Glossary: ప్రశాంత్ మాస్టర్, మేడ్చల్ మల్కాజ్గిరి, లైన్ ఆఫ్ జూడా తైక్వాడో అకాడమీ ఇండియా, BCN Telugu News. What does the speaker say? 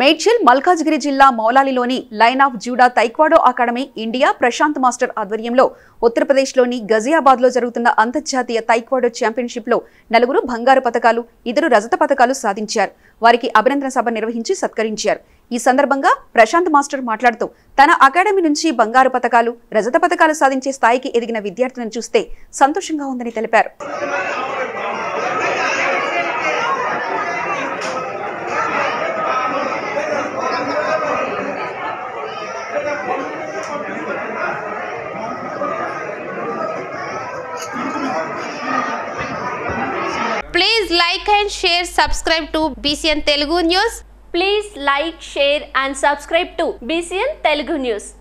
మేడ్చల్ మల్కాజ్గిరి జిల్లా మౌలాలిలోని లైన్ ఆఫ్ జూడా తైక్వాడో అకాడమీ ఇండియా ప్రశాంత్ మాస్టర్ ఆధ్వర్యంలో ఉత్తరప్రదేశ్లోని గజియాబాద్లో జరుగుతున్న అంతర్జాతీయ తైక్వాడో ఛాంపియన్షిప్లో నలుగురు బంగారు పతకాలు, ఇద్దరు రజత పతకాలు సాధించారు. వారికి అభినందన సభ నిర్వహించి సత్కరించారు. ఈ సందర్భంగా ప్రశాంత్ మాస్టర్ మాట్లాడుతూ, తన అకాడమీ నుంచి బంగారు పతకాలు, రజత పతకాలు సాధించే స్థాయికి ఎదిగిన విద్యార్థులను చూస్తే సంతోషంగా ఉందని తెలిపారు. Please like and share, subscribe to BCN Telugu News. Please like, share and subscribe to BCN Telugu News.